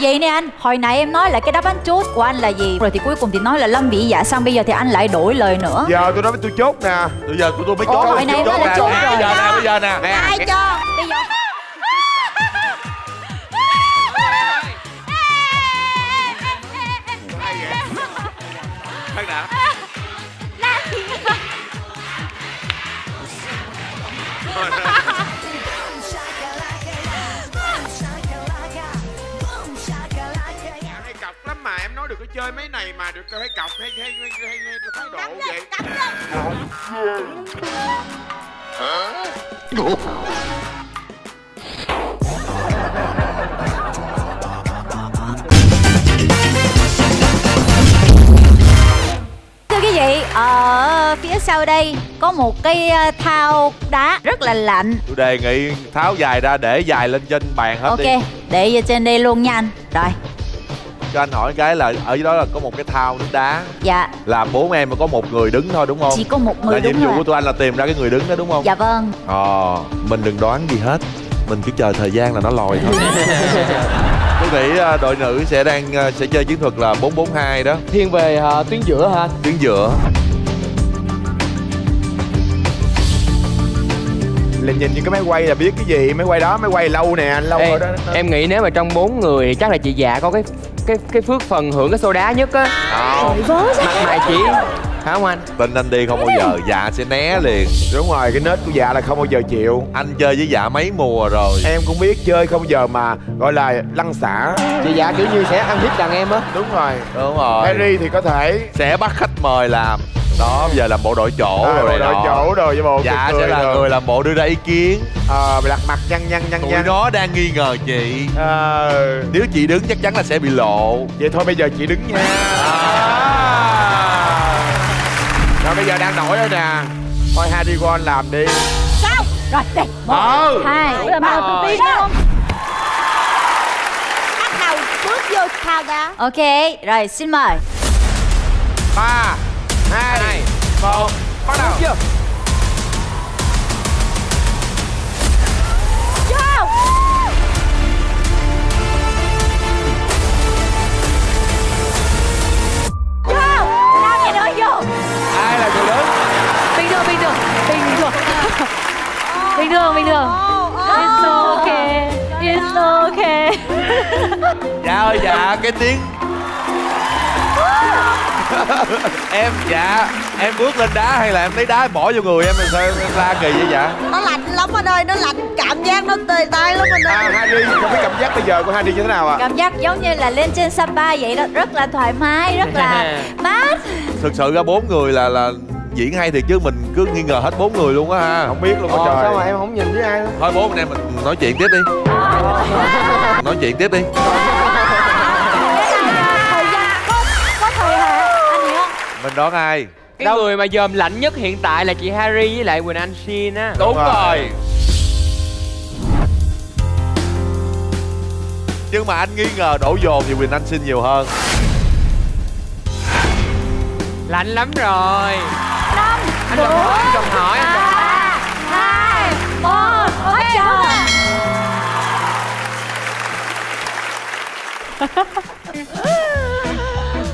Vậy nè anh, hồi nãy em nói là cái đáp án chốt của anh là gì? Rồi thì cuối cùng thì nói là Lâm Vỹ Dạ, xong bây giờ thì anh lại đổi lời nữa. Giờ tôi nói với tôi chốt nè. Bây giờ tôi mới chốt. Hồi nãy em nói là chốt rồi. Bây giờ nè. Ai cho? Bây giờ hay cọc lắm mà em nói được cái chơi mấy này mà được hay cọc hay thái độ vậy. Thưa quý vị, ở phía sau đây có một cái thao đá rất là lạnh. Tôi đề nghị tháo dài ra để dài lên trên bàn hết. Ok, đi. Để trên đây luôn nha anh. Rồi. Cho anh hỏi cái là ở dưới đó là có một cái thao nước đá. Dạ. Là bốn em mà có một người đứng thôi đúng không? Chỉ có một người là đúng. Nhiệm vụ của tụi anh là tìm ra cái người đứng đó đúng không? Dạ vâng. Mình đừng đoán gì hết. Mình cứ chờ thời gian là nó lòi thôi. Tôi nghĩ đội nữ sẽ chơi chiến thuật là 442 đó. Thiên về tuyến giữa hả? Tuyến giữa. Là nhìn những cái máy quay là biết cái gì, máy quay đó, máy quay lâu nè, anh lâu rồi đó. Em nghĩ nếu mà trong 4 người chắc là chị Dạ có cái phước phần hưởng cái xô đá nhất á. Mặt mày chị hả không anh? Tin anh đi, không bao giờ Dạ sẽ né liền. Đúng rồi, cái nết của Dạ là không bao giờ chịu. Anh chơi với Dạ mấy mùa rồi. Em cũng biết chơi không bao giờ mà gọi là lăn xả. Chị Dạ kiểu như sẽ ăn hiếp đàn em á. Đúng rồi. Đúng rồi. Harry thì có thể sẽ bắt khách mời làm. Đó, bây giờ làm bộ đội chỗ rồi đó. Đội chỗ rồi với bộ. Dạ sẽ là người làm bộ đưa ra ý kiến. Đặt mặt nhăn. Tụi nó đang nghi ngờ chị. Nếu chị đứng chắc chắn là sẽ bị lộ. Vậy thôi bây giờ chị đứng nha. Rồi bây giờ đang nổi rồi nè. Thôi HariWon làm đi. Sao? Rồi đây. 1, 2, 3 tự tin không? Bắt đầu bước vô thao đá. Ok, rồi xin mời. 3, 2, 1, bắt đầu. Chưa? Bình thường. It's okay, it's okay. Dạ ơi Dạ, cái tiếng em Dạ, em bước lên đá hay là em lấy đá bỏ vô người em làm sao em la kỳ vậy Dạ? Nó lạnh lắm anh ơi, nó lạnh, cảm giác nó tê tay lắm anh ơi. Hari không biết cảm giác bây giờ của Hari như thế nào ạ? Cảm giác giống như là lên trên Sapa vậy đó, rất là thoải mái, rất là mát. Thực sự ra 4 người là diễn hay thiệt chứ mình cứ nghi ngờ hết 4 người luôn á ha. Không biết luôn á trời. Sao mà em không nhìn với ai luôn. Thôi 4 anh em mình nói chuyện tiếp đi. Có thời hạn anh hiểu không? Mình đoán ai? Cái người mà dòm lạnh nhất hiện tại là chị Hari với lại Quỳnh Anh Xin á. Đúng rồi. Nhưng mà anh nghi ngờ đổ dồn thì Quỳnh Anh Xin nhiều hơn. Lạnh lắm rồi. Anh còn hỏi, 3, 2, 1, hết giờ.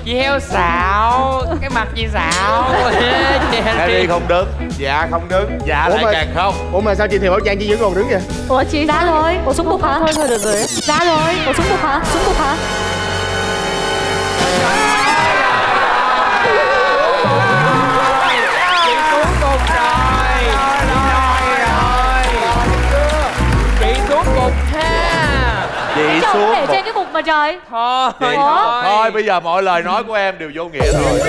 Chị heo xạo, cái mặt chị xạo. Harry không đứng. Dạ không đứng. Dạ lại càng không. Ủa mà sao chị Thiều Bảo Trang chị vẫn còn đứng vậy? Ủa chị đã rồi. Ủa xuống bục hả? Thôi thôi được rồi. Đã rồi. Ủa xuống bục hả? Xuống để trên cái bục mà trời. Thôi bây giờ mọi lời nói của em đều vô nghĩa rồi.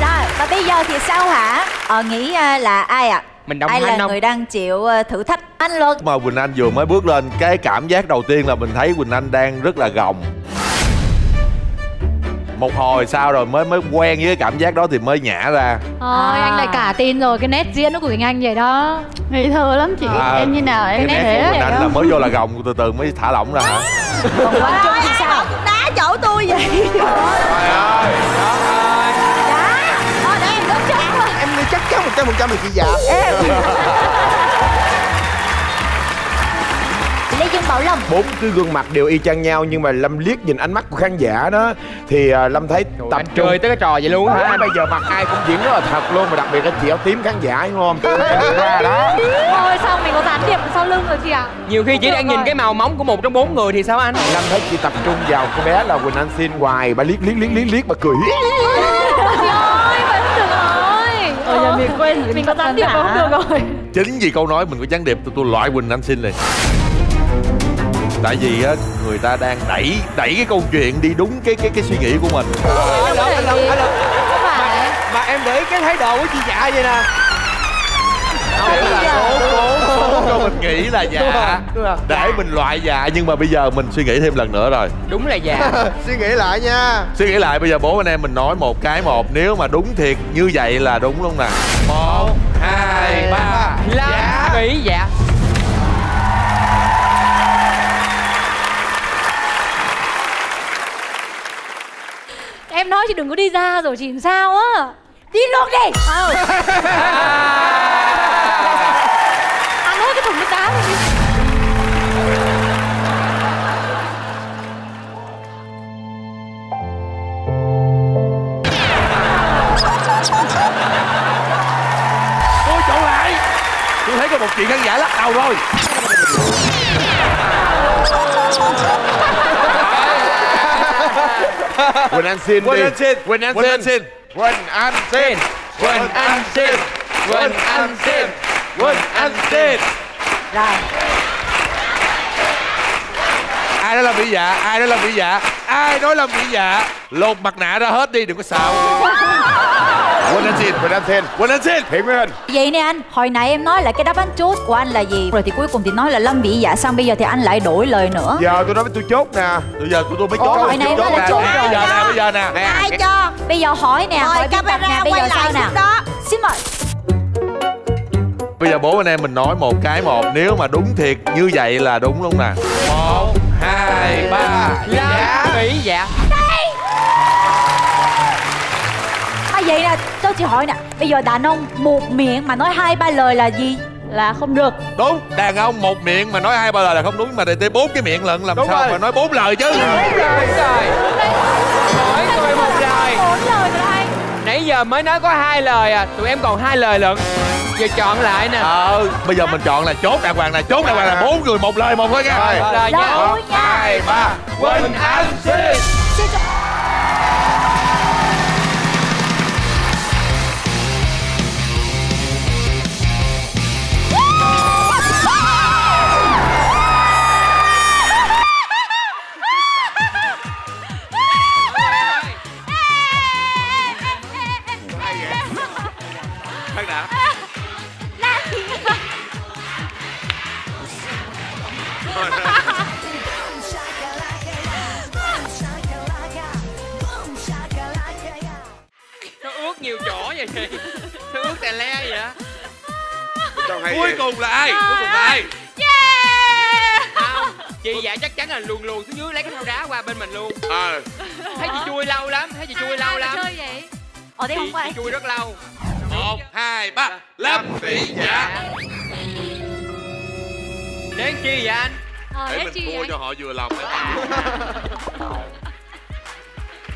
Rồi và bây giờ thì sao hả? Nghĩ là ai ạ? Ai là người đang chịu thử thách anh Luật? Mà Quỳnh Anh vừa mới bước lên, cái cảm giác đầu tiên là mình thấy Quỳnh Anh đang rất là gồng. Một hồi sau rồi mới quen với cái cảm giác đó thì mới nhả ra. Thôi anh lại cả tin rồi, cái nét diễn nó của Quỳnh Anh vậy đó. Ngây thơ lắm chị, em như nào em nét thế. Quỳnh Anh là mới vô là gồng, từ từ mới thả lỏng ra hả? Còn Quỳnh Trung thì sao? Đá chỗ tôi vậy. Trời ơi. Đá. Thôi để em đứng chắc thôi. Em đi chắc chắn 100% là chị Dạ. Lý Dương Bảo Lâm. Bốn cái gương mặt đều y chang nhau, nhưng mà Lâm liếc nhìn ánh mắt của khán giả đó thì Lâm thấy tập trung tới cái trò vậy luôn hả? Bây giờ mặt ai cũng diễn rất là thật luôn, mà đặc biệt là chị áo tím khán giả đúng không? Ra đó. Thôi sao mình có gián điệp sau lưng rồi chị ạ? Nhiều khi chị đang nhìn cái màu móng của một trong bốn người thì sao anh? Lâm thấy chị tập trung vào cô bé là Quỳnh Anh Xin hoài, bà liếc bà cười. Mình quên, mình có gián điệp không được rồi. Chính vì câu nói mình có gián điệp tôi loại Quỳnh Anh Xin liền. Tại vì á người ta đang đẩy cái câu chuyện đi đúng cái suy nghĩ của mình. Mà em để cái thái độ của chị Dạ vậy nè. Kiểu là cố cho mình nghĩ là Dạ để mình loại Dạ, nhưng mà bây giờ mình suy nghĩ thêm lần nữa rồi. Đúng là Dạ. Suy nghĩ lại nha. Suy nghĩ lại, bây giờ bốn anh em mình nói một cái một, nếu mà đúng thiệt như vậy là đúng luôn nè. 1, 2, 3. Lâm Vỹ Dạ. Em nói chị đừng có đi ra rồi chị làm sao á. Đi luôn đi. Ôi trộn lại, tôi thấy có một chuyện khán giả lắc đầu rồi. Quỳnh Anh Xin đi. Quỳnh Anh Xin. Quỳnh Anh Xin. Quỳnh Anh Xin. Quỳnh Anh Xin. Quỳnh Anh Xin. Rồi. Ai đó Lâm Vỹ Dạ, ai đó Lâm Vỹ Dạ, ai đó Lâm Vỹ Dạ. Lột mặt nạ ra hết đi, đừng có xạo. Quỳnh Anh Xin, Quỳnh Anh Xin, Quỳnh Anh Xin. Hiện với anh. Vậy nè anh, hồi nãy em nói là cái đáp án chốt của anh là gì? Rồi thì cuối cùng thì nói là Lâm Vỹ Dạ, xong bây giờ thì anh lại đổi lời nữa. Giờ tôi nói với tôi chốt nè. Bây giờ tôi mới chốt. Hồi nãy em nói là chốt rồi. Bây giờ nè. Ai cho? Bây giờ hỏi nè, hỏi biên tập nè, bây giờ sao nè? Xin mời. Bây giờ bố anh em mình nói một cái một, nếu mà đúng thiệt như vậy là đúng luôn nè. 1, 2, 3. Lâm Vỹ Dạ. Vậy nè, cho chị hỏi nè, bây giờ đàn ông một miệng mà nói 2-3 lời là gì? Là không được. Đúng, đàn ông một miệng mà nói 2-3 lời là không đúng, mà để tới 4 cái miệng lận làm sao mà nói 4 lời chứ. 4 lời. Hỏi tôi 1 lời. 4 lời rồi anh. Nãy giờ mới nói có 2 lời à, tụi em còn 2 lời lận. Giờ chọn lại nè. Bây giờ mình chọn là chốt đàng hoàng nè, chốt đàng hoàng là 4 người 1 lời một thôi nha. Lời nha. 1, 2, 3. Quỳnh Anh Xin. Nhiều chỗ vậy chị, tôi ước tè le vậy á. Cuối cùng là ai? Cuối cùng là ai? Không, chị Dạ chắc chắn là luồn luồn xuống dưới lấy cái thau đá qua bên mình luôn. Thấy chị chui lâu lắm, Chị chui rất lâu. 1, 2, 3. Lâm Vỹ Dạ. Đến chi vậy anh? Để mình thua cho họ vừa lòng.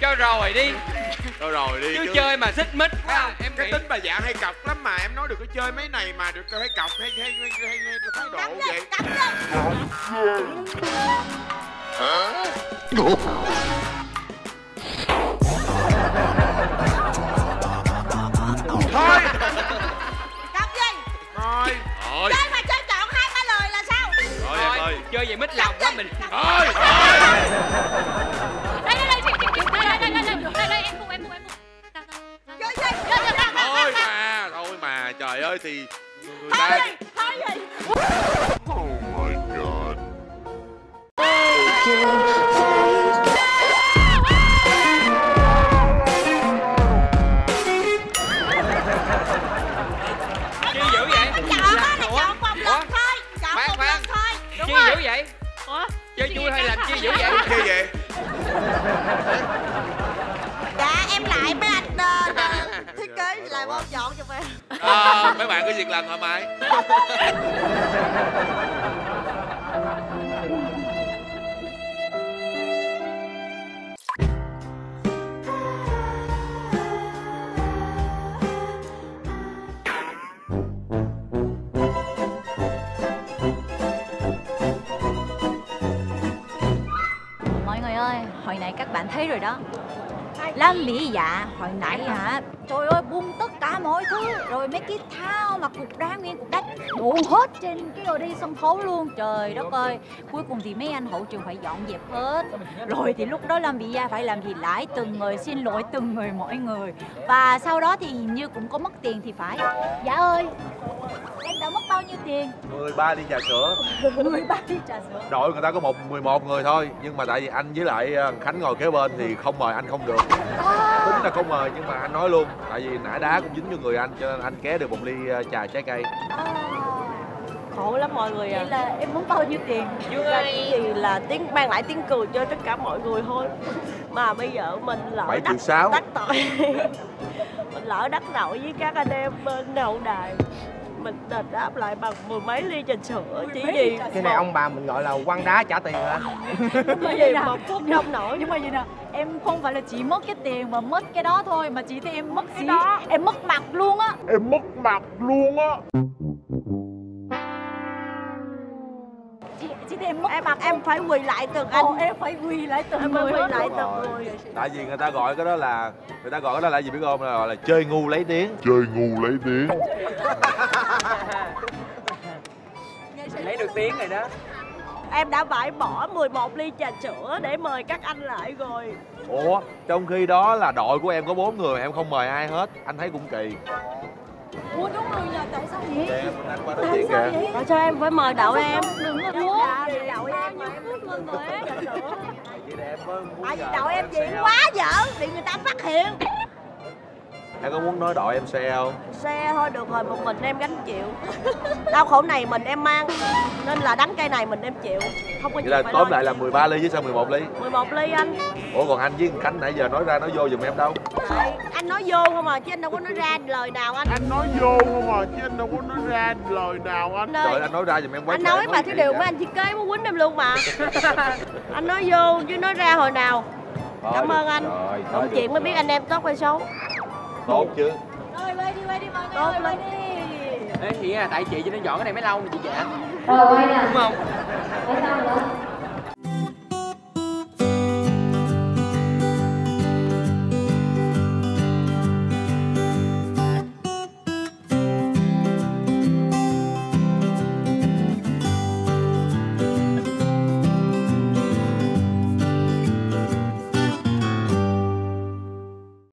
Cho rồi đi. Chứ chơi mà xích mít quá. Em cái tính bà Dạ hay cọc lắm, mà em nói được cái chơi mấy này mà được cái cọc hay thái độ vậy. Thôi. Cọc gì? Thôi. Chơi mà chơi chọn 2-3 lời là sao? Rồi em ơi. Chơi vậy mít lòng quá mình. Thôi. Trời ơi thì Thái gì? Oh my god. Chi dữ vậy? Chọn một lần thôi. Chi dữ vậy? Ủa? Chơi vui hay làm chi dữ vậy? Chi vậy? Dạ em lại mấy anh thiết kế lại bom dọn cho em. Mấy bạn có việc làm thoải mái. Hồi nãy các bạn thấy rồi đó, Lâm Vỹ Dạ hồi nãy hả, trời ơi buông tất cả mọi thứ, rồi mấy cái thao mà cục đá nguyên cục đất đổ hết trên cái đồ đi sân khấu luôn. Trời đất ơi, cuối cùng thì mấy anh hậu trường phải dọn dẹp hết. Rồi thì lúc đó Lâm Vỹ Dạ phải làm gì lại, từng người xin lỗi từng người mỗi người. Và sau đó thì hình như cũng có mất tiền thì phải. Dạ ơi, em đã mất bao nhiêu tiền? 13 ly trà sữa. 13 ly trà sữa. Đội người ta có 11 người thôi, nhưng mà tại vì anh với lại Khánh ngồi kế bên thì không mời anh không được. Tính là không mời nhưng mà anh nói luôn, tại vì nã đá cũng dính cho người anh, cho nên anh ké được một ly trà trái cây. Khổ lắm mọi người à. Vậy là em muốn bao nhiêu tiền? Vui ra chỉ vì là mang lại tiếng cười cho tất cả mọi người thôi. Mà bây giờ mình lỡ đắc tội mình lỡ đắc tội với các anh em bên hậu đài, mình đền đáp lại bằng mười mấy ly trà sữa chỉ vì cái này ông bà mình gọi là quăng đá trả tiền hả? Bởi vì một phút không nổi. Nhưng mà vậy nè, em không phải là chỉ mất cái tiền mà mất cái đó thôi, mà chỉ thấy em mất cái đó, em mất mặt luôn á, em mất mặt luôn á. Chị thì em mất mặt, em phải quỳ lại từng anh. Em phải quỳ lại từng người, tại vì người ta gọi cái đó là gì biết không, là gọi là chơi ngu lấy tiếng. Chơi ngu lấy tiếng. Lấy được tiếng rồi đó. Em đã phải bỏ 11 ly trà sữa để mời các anh lại rồi. Ủa, trong khi đó là đội của em có 4 người, em không mời ai hết. Anh thấy cũng kỳ. Ủa đúng rồi nhờ, tại sao vậy? Tại sao vậy? Tại sao em phải mời đậu em? Đừng có muốn đậu em mà em muốn mời người ấy. Tại vì đậu em diễn quá dở, bị người ta phát hiện. Em có muốn nói đội em xe không? Xe thôi được rồi, một mình em gánh chịu. Đau khổ này mình em mang, nên là đắng cây này mình em chịu. Không có gì phải nói. Tóm lại là 13 ly với sao 11 ly? 11 ly anh. Ủa còn anh với Khánh nãy giờ nói ra nói vô giùm em đâu? Anh nói vô không à, chứ anh đâu có nói ra lời nào anh. Anh nói vô không à, chứ anh đâu có nói ra lời nào anh. Trời, anh nói ra giùm em quá. Anh nói mà cái điều mà anh chỉ kế muốn quýnh em luôn mà. Anh nói vô chứ nói ra hồi nào. Cảm ơn anh. Công chuyện mới biết anh em tốt hay xấu. Tốt chứ. Rồi quay đi mọi người. Tốt lắm. Ê, chị à, tại chị cho nên dọn cái này mới lâu mà chị dạ. Quay nè. Đúng không? Tại sao nữa?